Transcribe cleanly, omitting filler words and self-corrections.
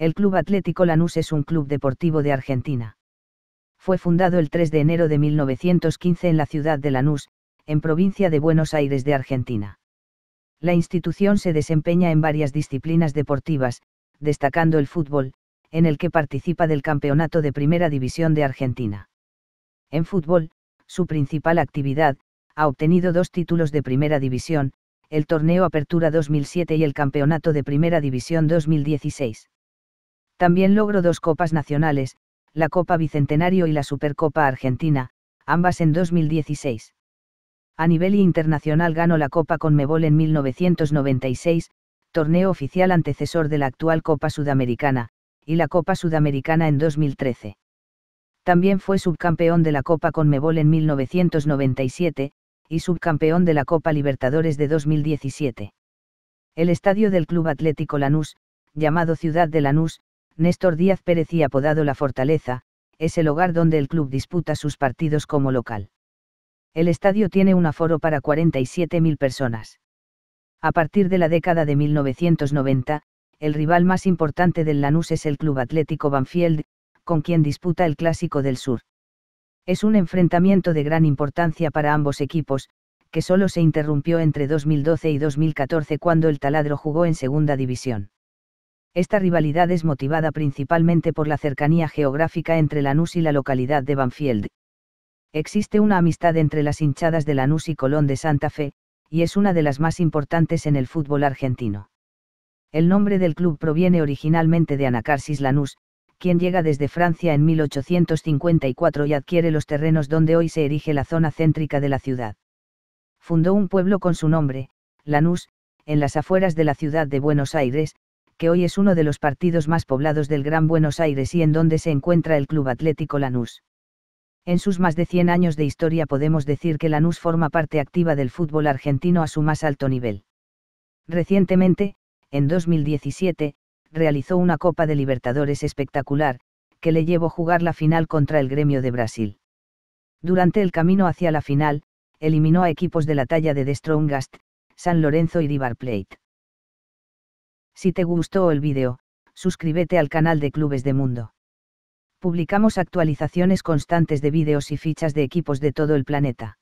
El Club Atlético Lanús es un club deportivo de Argentina. Fue fundado el 3 de enero de 1915 en la ciudad de Lanús, en provincia de Buenos Aires de Argentina. La institución se desempeña en varias disciplinas deportivas, destacando el fútbol, en el que participa del Campeonato de Primera División de Argentina. En fútbol, su principal actividad, ha obtenido dos títulos de Primera División, el Torneo Apertura 2007 y el Campeonato de Primera División 2016. También logró dos copas nacionales, la Copa Bicentenario y la Supercopa Argentina, ambas en 2016. A nivel internacional ganó la Copa Conmebol en 1996, torneo oficial antecesor de la actual Copa Sudamericana, y la Copa Sudamericana en 2013. También fue subcampeón de la Copa Conmebol en 1997, y subcampeón de la Copa Libertadores de 2017. El estadio del Club Atlético Lanús, llamado Ciudad de Lanús, Néstor Díaz Pérez y apodado La Fortaleza, es el hogar donde el club disputa sus partidos como local. El estadio tiene un aforo para 47.000 personas. A partir de la década de 1990, el rival más importante del Lanús es el Club Atlético Banfield, con quien disputa el Clásico del Sur. Es un enfrentamiento de gran importancia para ambos equipos, que solo se interrumpió entre 2012 y 2014 cuando el Taladro jugó en Segunda División. Esta rivalidad es motivada principalmente por la cercanía geográfica entre Lanús y la localidad de Banfield. Existe una amistad entre las hinchadas de Lanús y Colón de Santa Fe, y es una de las más importantes en el fútbol argentino. El nombre del club proviene originalmente de Anacarsis Lanús, quien llega desde Francia en 1854 y adquiere los terrenos donde hoy se erige la zona céntrica de la ciudad. Fundó un pueblo con su nombre, Lanús, en las afueras de la ciudad de Buenos Aires, que hoy es uno de los partidos más poblados del Gran Buenos Aires y en donde se encuentra el Club Atlético Lanús. En sus más de 100 años de historia podemos decir que Lanús forma parte activa del fútbol argentino a su más alto nivel. Recientemente, en 2017, realizó una Copa de Libertadores espectacular, que le llevó a jugar la final contra el Grêmio de Brasil. Durante el camino hacia la final, eliminó a equipos de la talla de The Strongest, San Lorenzo y River Plate. Si te gustó el vídeo, suscríbete al canal de Clubes de Mundo. Publicamos actualizaciones constantes de vídeos y fichas de equipos de todo el planeta.